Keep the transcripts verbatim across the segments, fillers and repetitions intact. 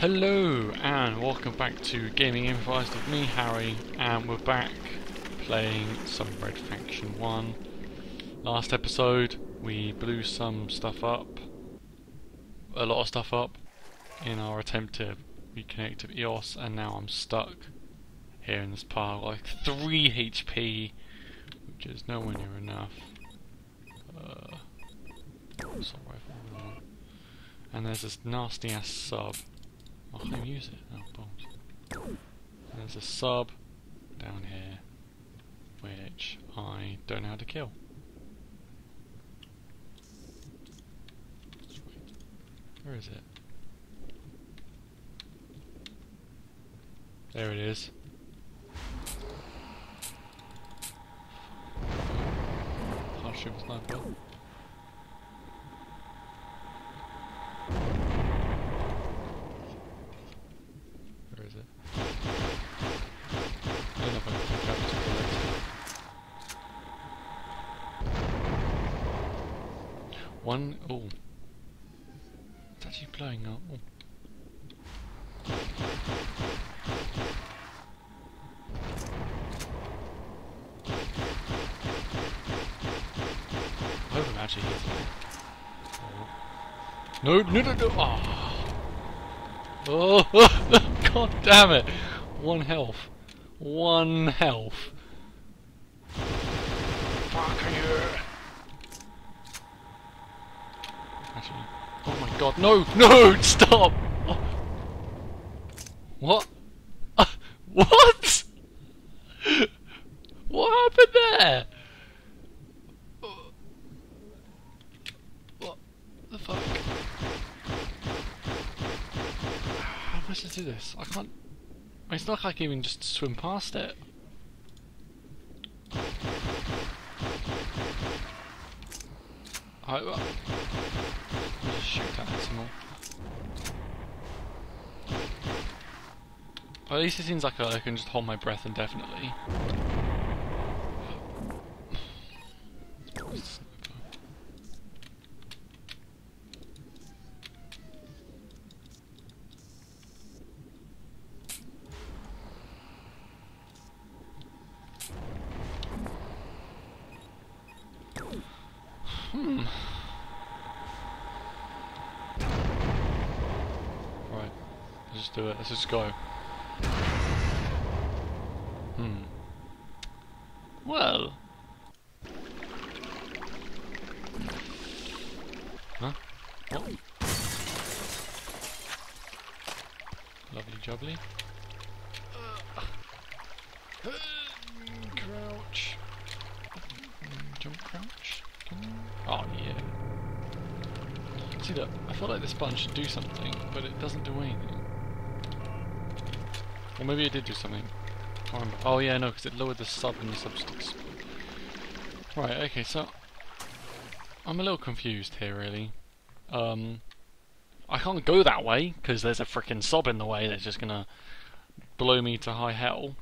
Hello and welcome back to Gaming Improvised with me, Harry, and we're back playing some Red Faction one. Last episode we blew some stuff up, a lot of stuff up, in our attempt to reconnect to E O S, and now I'm stuck here in this pile, like three H P, which is nowhere near enough. Uh, and there's this nasty ass sub. I can't use it. Oh, balls. There's a sub down here, which I don't know how to kill. Where is it? There it is. Can't shoot with sniper. One, oh, it's actually blowing up. Oh. I hope I'm actually hitting it. Oh. No, no, no, no! Oh. Oh, oh, god damn it! One health. One health. Parker here. Actually, oh my god, no, no, stop! Oh. What? Uh, what? What happened there? What the fuck? How am I supposed to do this? I can't. It's not like I can even just swim past it. I. Uh, Shoot at it some more. Well, at least it seems like I can just hold my breath indefinitely. Hmm. Let's just do it. Let's just go. Hmm. Well. Huh? What? Lovely jubbly. Uh, crouch. Jump crouch. Oh yeah. See, look. I feel like this button should do something, but it doesn't do anything. Or maybe it did do something. Oh yeah, no, because it lowered the sub and the substance. Right, okay, so I'm a little confused here, really. Um, I can't go that way because there's a freaking sub in the way that's just gonna blow me to high hell.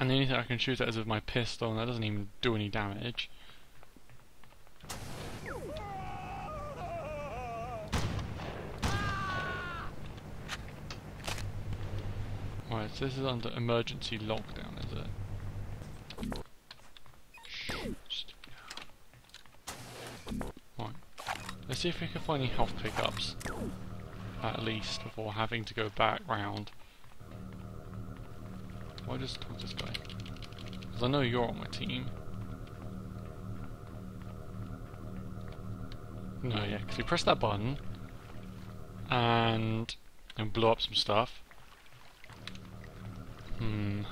And the only thing I can shoot at is with my pistol, and that doesn't even do any damage. Right, so this is under emergency lockdown, is it? Right. Let's see if we can find any health pickups, at least, before having to go back round. Why just talk this guy? Because I know you're on my team. No, yeah, because we pressed that button, and and blew up some stuff. Hmm.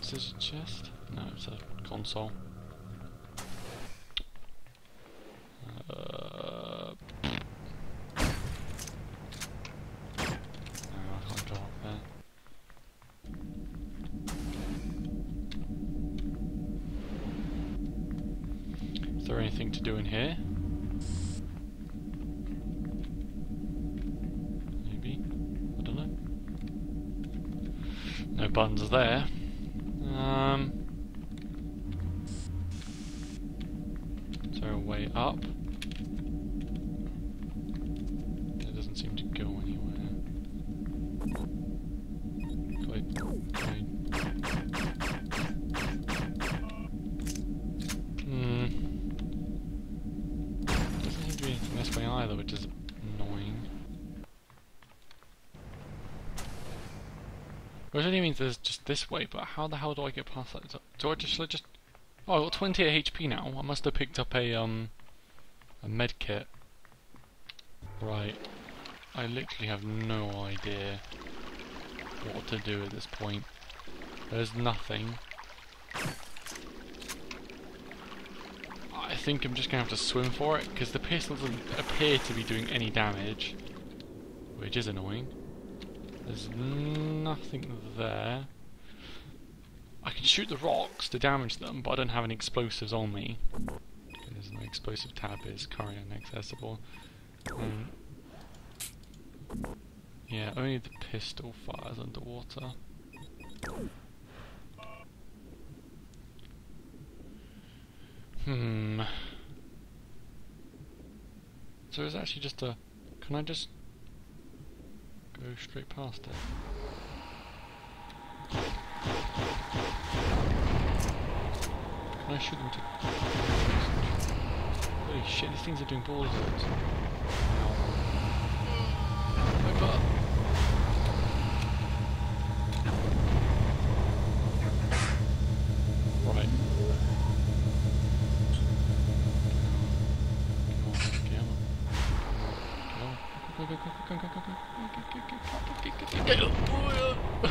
Is this a chest? No, it's a console. Uh, no, I can't go up there. Is there anything to do in here? Buttons there. Um, is there a way up? It either, which is annoying. Which only means there's just this way, but how the hell do I get past that? Do I just, should I just... Oh, I've got twenty-eight H P now. I must have picked up a, um... a med kit. Right. I literally have no idea what to do at this point. There's nothing. I think I'm just going to have to swim for it, because the pistol doesn't appear to be doing any damage. Which is annoying. There's nothing there. I can shoot the rocks to damage them, but I don't have any explosives on me. There's no explosive tab, is currently inaccessible. Um, yeah, only the pistol fires underwater. Hmm. So it's actually just a... Can I just... go straight past it? Can I shoot them to... Holy shit, these things are doing balls. My butt. Right. Go, go, go, go, go, go, go, go, go, go,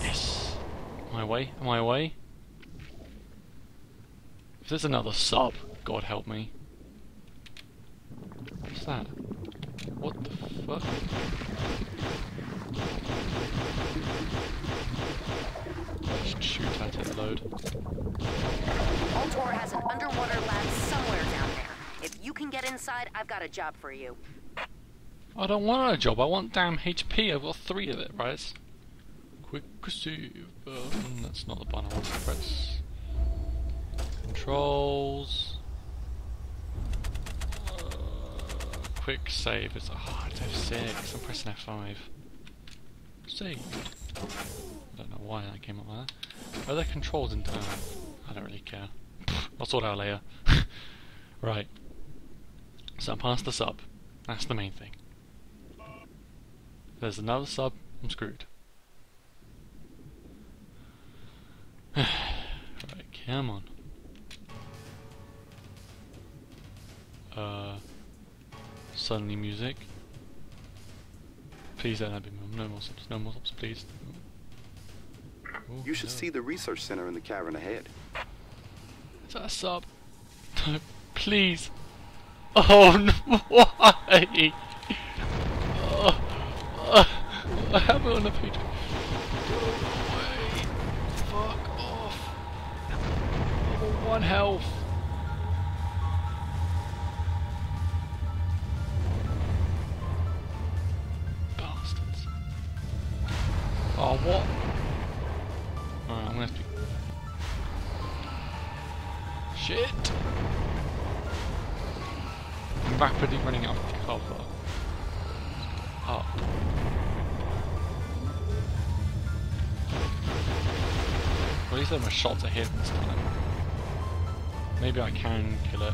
yes! Am I away? Am I away? If there's another sub, God help me. What's that? What the fuck? I should shoot at it a load. Altor has an underwater lab somewhere down there. If you can get inside, I've got a job for you. I don't want a job, I want damn H P. I've got three of it, right? Quick save. Um, that's not the button I want to press. Controls. Uh, quick save. It's, oh, it's F six. I'm pressing F five. Save. I don't know why that came up like that. Are there controls in time? I don't really care. I'll sort out later. Right. So I'm past the sub. That's the main thing. If there's another sub, I'm screwed. Right, come on. Uh, suddenly music. Please don't have me. No more subs, no more subs, please. Ooh, you should no. see the research center in the cavern ahead. Is that a sub? No, please. Oh no, why? Oh, uh, I have it on the page. Go away. Fuck off. I'm on one health. Bastards. Oh, what? Alright, I'm gonna have to. Shit. I'm rapidly running out of cover. Up. Well, at least I'm a shot to hit this time. Maybe I can kill it.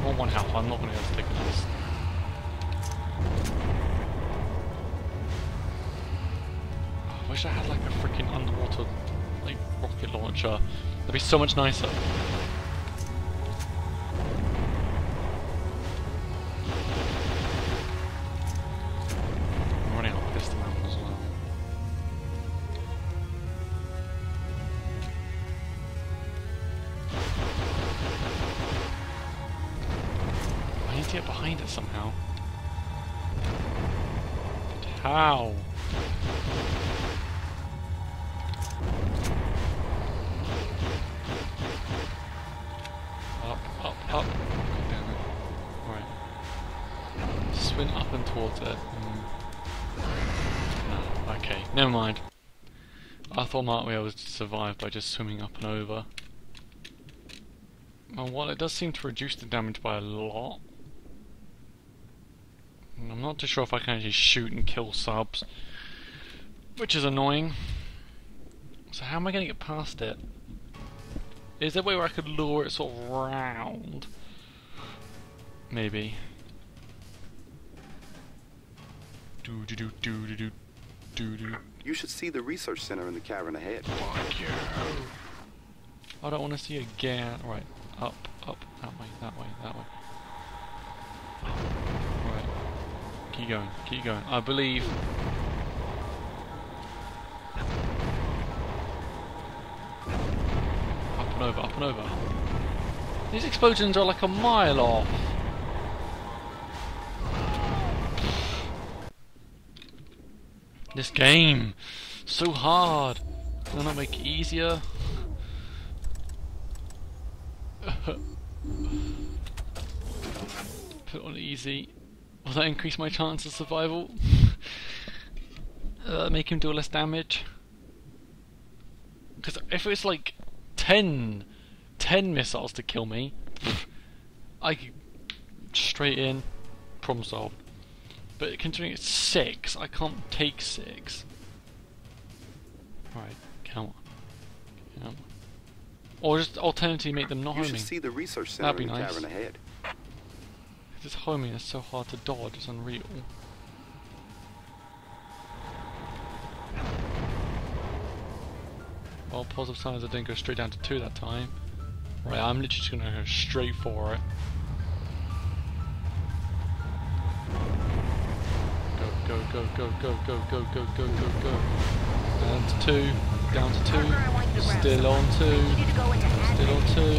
I want one health, I'm not going to be able to take this. Oh, I wish I had like a freaking underwater like rocket launcher. That'd be so much nicer. Get behind it somehow. But how? Up, up, up. God damn it. Alright. Swim up and towards it. Mm. No, okay, never mind. I thought I might be able to survive by just swimming up and over. And while it does seem to reduce the damage by a lot, I'm not too sure if I can actually shoot and kill subs, which is annoying. So how am I going to get past it? Is there a way where I could lure it sort of round? Maybe. Do do do do do do do do. You should see the research center in the cavern ahead. Fuck you. I don't want to see again. Right, up, up, that way, that way, that way. Right, keep going, keep going. I believe. Up and over, up and over. These explosions are like a mile off. This game, so hard. Can I not make it easier? Put it on easy. Will that increase my chance of survival? uh, make him do less damage? Because if it's like ten, ten missiles to kill me, I could straight in, problem solved. But considering it's six, I can't take six. Right, come on, come on. Or just alternatively make them not homing. You should see the research center. That'd be nice. In the cavern ahead. This homing is so hard to dodge, it's unreal. Well, positive sign is I didn't go straight down to two that time. Right, I'm literally just gonna go straight for it. Go, go, go, go, go, go, go, go, go, go. Down to two. Down to two. Still on two. Still on two.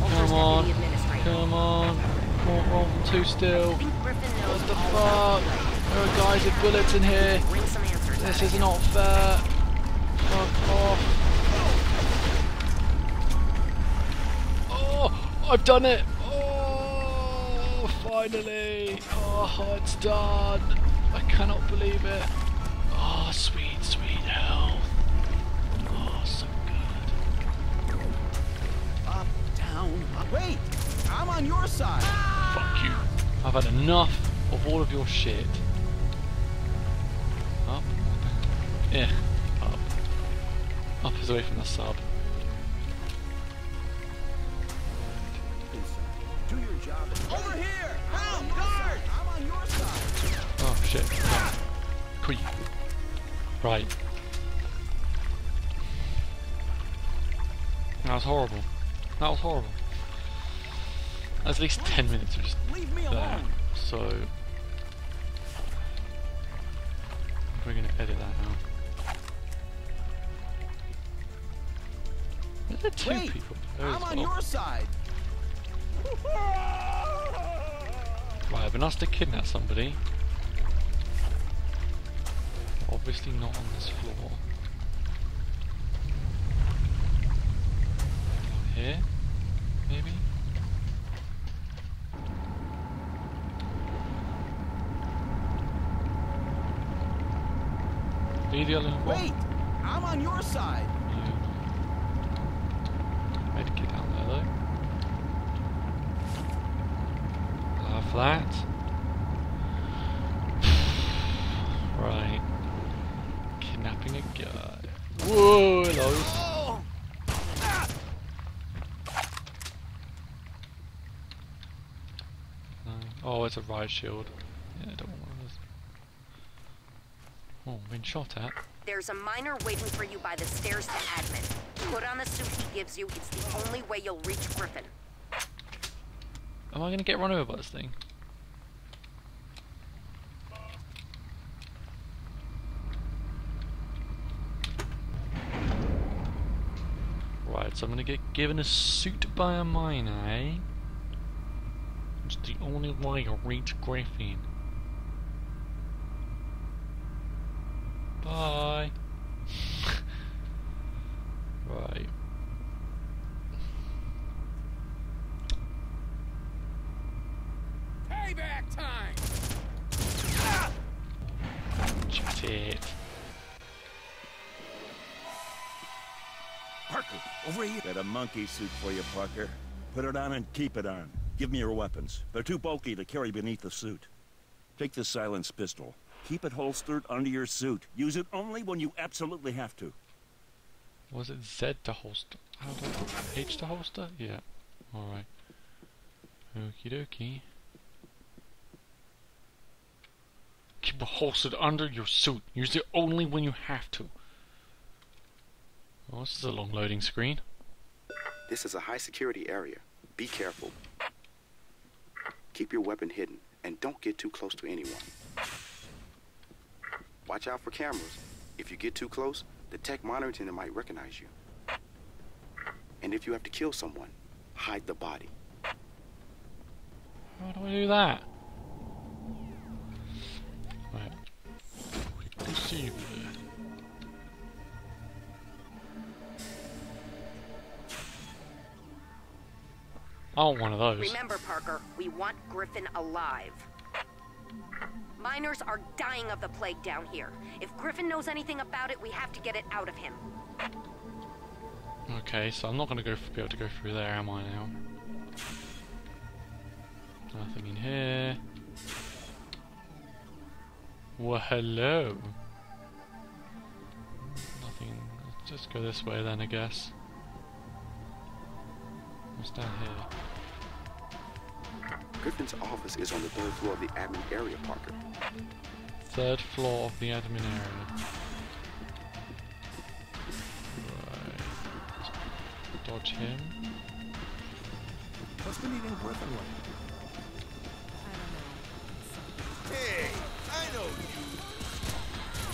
Come on. Come on. More on two still. What the fuck? There are guys with bullets in here. This is not fair. Fuck off. Oh, I've done it. Oh, finally. Oh, it's done. I cannot believe it. Oh, sweet, sweet hell. Oh, so good. Up, down, up. Wait, I'm on your side. Fuck you. I've had enough of all of your shit. Up, yeah, up. Up is away from the sub. Do your job. Over here. Help, guard. I'm on your side. Oh shit. Creep. Right. That was horrible. That was horrible. That's at least ten minutes of just leave me alone. So we're gonna edit that now. Is there two Wait, people? There I'm on well. your side. Right, I've been asked to kidnap somebody. Obviously not on this floor. Here? Maybe? Leave the other one. Wait! I'm on your side! Yeah. Made a kick out there though. Love that. Right. Kidnapping a guy. Whoa, hello. Oh, it's a riot shield. Yeah, I don't want one of those. Oh, been shot at. There's a miner waiting for you by the stairs to admin. Put on the suit he gives you. It's the only way you'll reach Griffin. Am I gonna get run over by this thing? Right, so I'm gonna get given a suit by a miner, eh? It's the only way to reach Griffin. Bye. Right. Payback time. Shut it. Parker, over here. Got a monkey suit for you, Parker. Put it on and keep it on. Give me your weapons. They're too bulky to carry beneath the suit. Take this silenced pistol. Keep it holstered under your suit. Use it only when you absolutely have to. Was it Z to holster? How do I, H to holster? Yeah. Alright. Okie dokie. Keep the holster under your suit. Use it only when you have to. Oh, this is a long loading screen. This is a high security area. Be careful. Keep your weapon hidden and don't get too close to anyone. Watch out for cameras. If you get too close, the tech monitoring might recognize you. And if you have to kill someone, hide the body. How do I do that? Right. Quickly see there. Oh, one of those. Remember, Parker, we want Griffin alive. Miners are dying of the plague down here. If Griffin knows anything about it, we have to get it out of him. Okay, so I'm not going to go be able to go through there, am I now? Nothing in here. Well, hello. Nothing. Let's just go this way then, I guess. What's down here? Griffin's office is on the third floor of the admin area, Parker. Third floor of the admin area. Right. Dodge him. What's been eating Griffin like? Hey, I know you.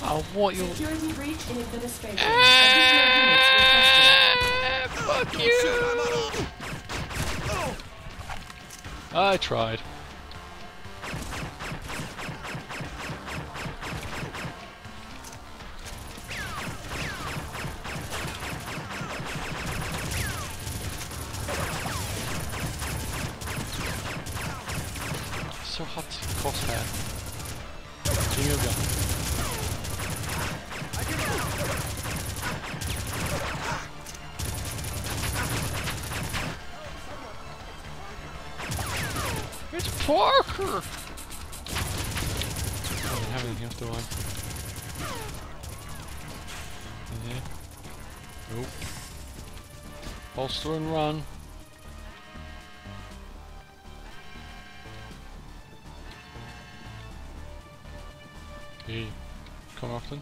Oh, what you? Security breach in administration. Ah, fuck you! I tried. It's so hard to crosshair. Give me a gun. It's Parker! I don't have anything else, do I? In here. Nope. Holster and run. Okay. Come often.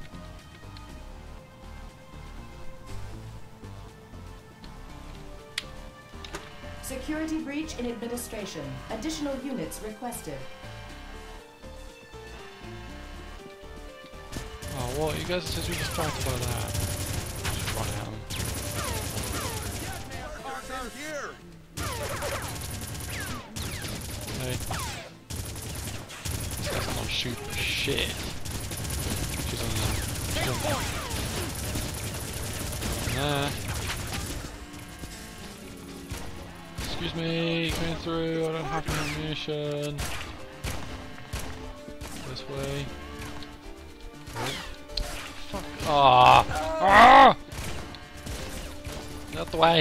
Security breach in administration. Additional units requested. Oh, what? You guys said you were distracted by that. Just run out. Hey. This guy's not shooting for shit. She's on there. She's on there. Nah. Excuse me, coming through, I don't have ammunition. This way. Oh. Fuck. Ah! Ah! Out the way!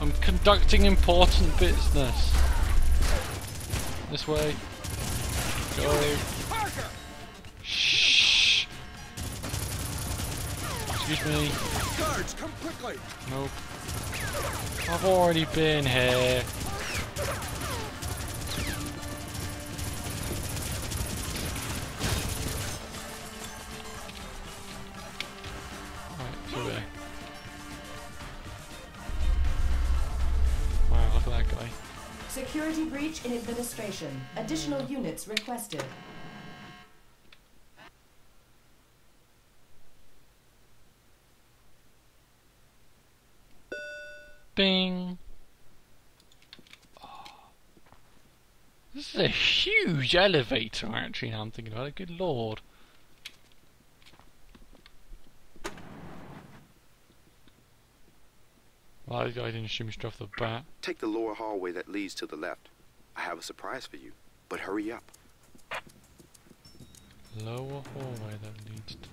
I'm conducting important business. This way. Go. Shh! Excuse me. Guards, come quickly! Nope. I've already been here. Alright, two A. Wow, look at that guy. Security breach in administration. Additional units requested. Bing. Oh. This is a huge elevator, actually, now I'm thinking about it. Good lord. Well, that guy didn't shoot me straight off the bat. Take the lower hallway that leads to the left. I have a surprise for you, but hurry up. Lower hallway that leads to the left.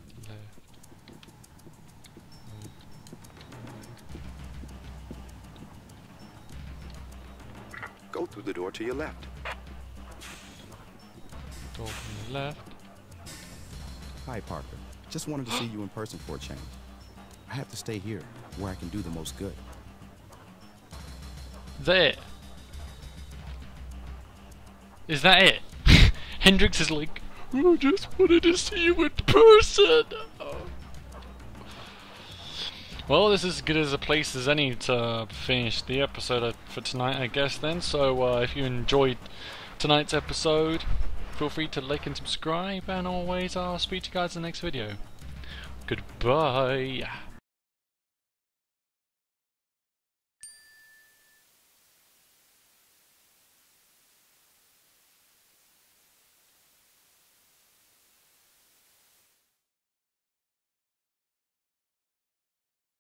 Go through the door to your left. Door from the left. Hi, Parker. Just wanted to see you in person for a change. I have to stay here, where I can do the most good. Is that it? Is that it? Hendrix is like, oh, I just wanted to see you in person! Oh. Well, this is as good as a place as any to finish the episode for tonight, I guess, then. So, uh, if you enjoyed tonight's episode, feel free to like and subscribe, and always I'll speak to you guys in the next video. Goodbye!